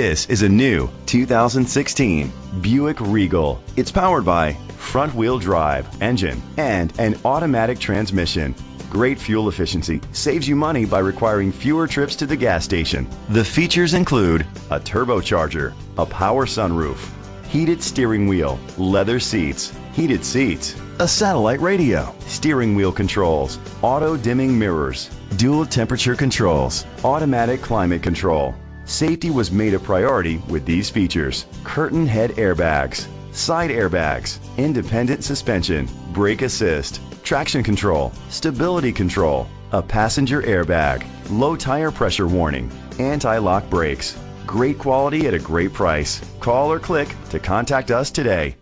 This is a new 2016 Buick Regal. It's powered by front-wheel drive engine and an automatic transmission. Great fuel efficiency saves you money by requiring fewer trips to the gas station. The features include a turbocharger, a power sunroof, heated steering wheel, leather seats, heated seats, a satellite radio, steering wheel controls, auto dimming mirrors, dual temperature controls, automatic climate control. Safety was made a priority with these features: curtain head airbags, side airbags, independent suspension, brake assist, traction control, stability control, a passenger airbag, low tire pressure warning, anti-lock brakes. Great quality at a great price. Call or click to contact us today.